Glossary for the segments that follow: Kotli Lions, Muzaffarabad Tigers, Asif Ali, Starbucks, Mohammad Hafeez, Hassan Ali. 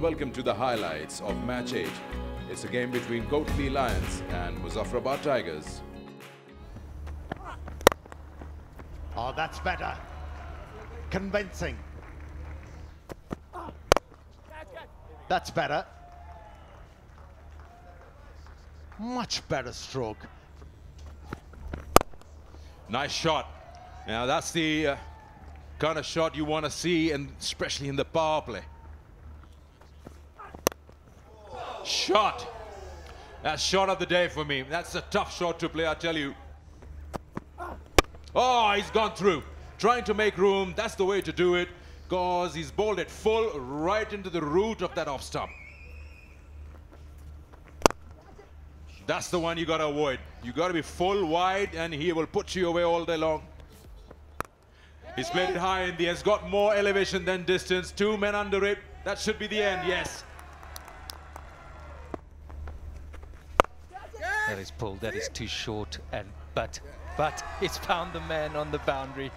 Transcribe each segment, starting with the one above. and welcome to the highlights of Match 8. It's a game between Kotli Lions and Muzaffarabad Tigers. Oh, that's better. Convincing. That's better. Much better stroke. Nice shot. Now that's the kind of shot you want to see, and especially in the power play. Shot. That's shot of the day for me. That's a tough shot to play, I tell you. Oh, he's gone through. Trying to make room. That's the way to do it, because he's bowled it full right into the root of that off stump. That's the one you got to avoid. You got to be full wide, and he will put you away all day long. He's played it high in the air. He's got more elevation than distance. Two men under it. That should be the end, yes. That is pulled. That is too short. And but it's found the man on the boundary.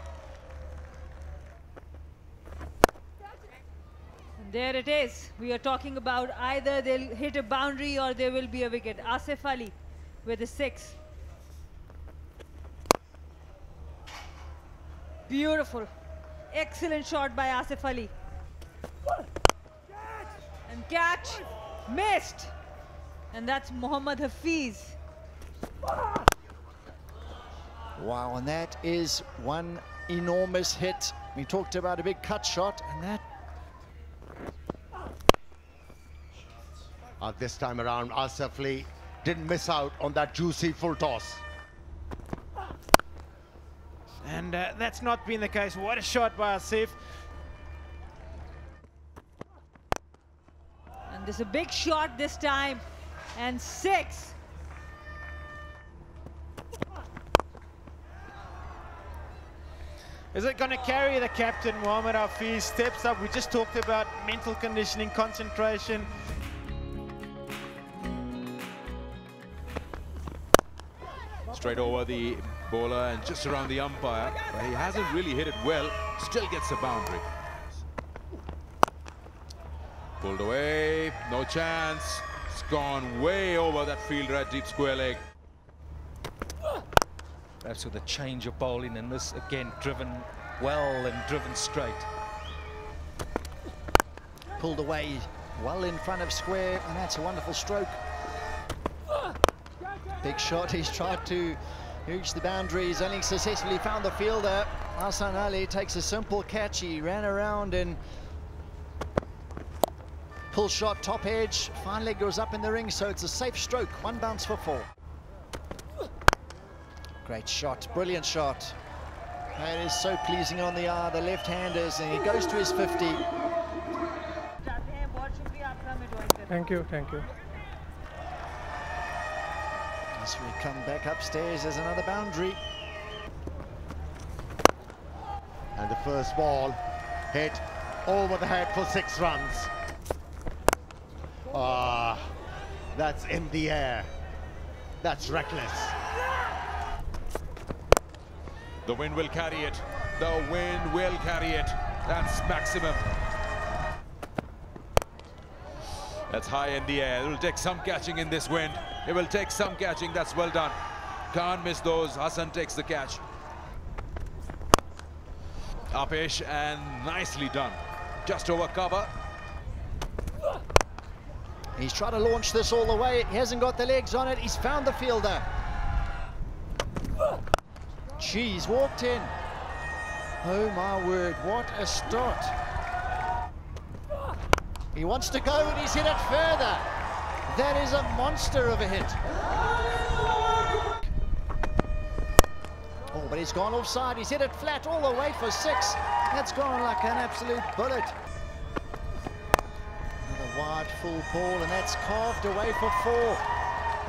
There it is. We are talking about either they'll hit a boundary or there will be a wicket. Asif Ali with a 6. Beautiful. Excellent shot by Asif Ali. And catch. Missed. And that's Mohammad Hafeez. Wow, and that is one enormous hit. We talked about a big cut shot, and that... this time around, Asif Ali didn't miss out on that juicy full toss. And that's not been the case. What a shot by Asif. And there's a big shot this time. And 6. Is it going to carry the captain? Mohammad Hafeez steps up. We just talked about mental conditioning, concentration. Straight over the bowler and just around the umpire. But he hasn't really hit it well, still gets the boundary. Pulled away, no chance. It's gone way over that field right deep square leg. That's with a change of bowling, and this again driven well and driven straight. Pulled away well in front of square, and that's a wonderful stroke. Big shot. He's tried to reach the boundaries, only successfully found the fielder. Hassan Ali takes a simple catch. He ran around and pull shot, top edge. Fine leg goes up in the ring, so it's a safe stroke. One bounce for 4. Great shot, brilliant shot. It is so pleasing on the eye, the left-handers, and he goes to his 50. Thank you. As we come back upstairs, there's another boundary. And the first ball hit over the head for 6 runs. Ah, that's in the air. That's reckless. The wind will carry it. The wind will carry it. That's maximum. That's high in the air. It will take some catching in this wind. It will take some catching. That's well done. Can't miss those. Hassan takes the catch. Upish, and nicely done. Just over cover. He's trying to launch this all the way. He hasn't got the legs on it. He's found the fielder. She's walked in. Oh my word, what a start. He wants to go, and he's hit it further. That is a monster of a hit. Oh, but he's gone offside. He's hit it flat all the way for 6. That's gone like an absolute bullet. Another wide full ball, and that's carved away for 4.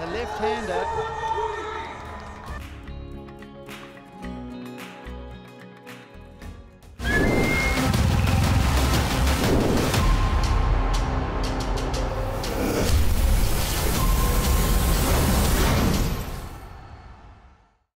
The left-hander